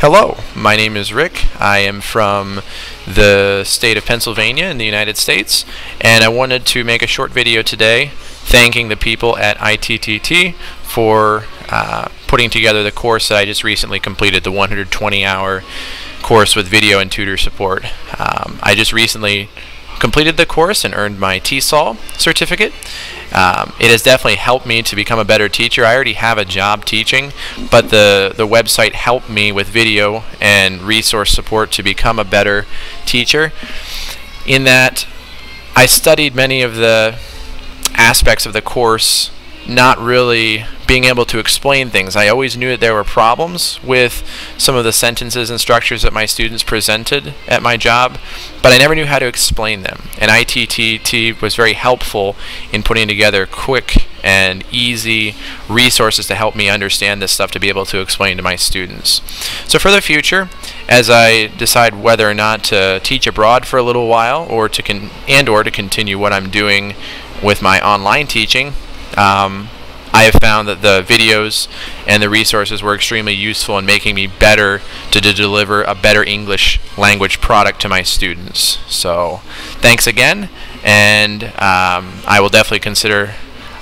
Hello, my name is Rick. I am from the state of Pennsylvania in the United States, and I wanted to make a short video today thanking the people at ITTT for putting together the course that I just recently completed, the 120-hour course with video and tutor support. I just recently completed the course and earned my TESOL certificate. It has definitely helped me to become a better teacher. I already have a job teaching, but the website helped me with video and resource support to become a better teacher, in that I studied many of the aspects of the course not really being able to explain things. I always knew that there were problems with some of the sentences and structures that my students presented at my job, but I never knew how to explain them. And ITTT was very helpful in putting together quick and easy resources to help me understand this stuff, to be able to explain to my students. So for the future, as I decide whether or not to teach abroad for a little while, or to continue what I'm doing with my online teaching, I have found that the videos and the resources were extremely useful in making me better to deliver a better English language product to my students. So thanks again, and I will definitely consider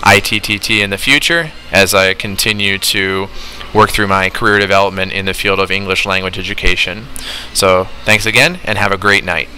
ITTT in the future as I continue to work through my career development in the field of English language education. So thanks again, and have a great night.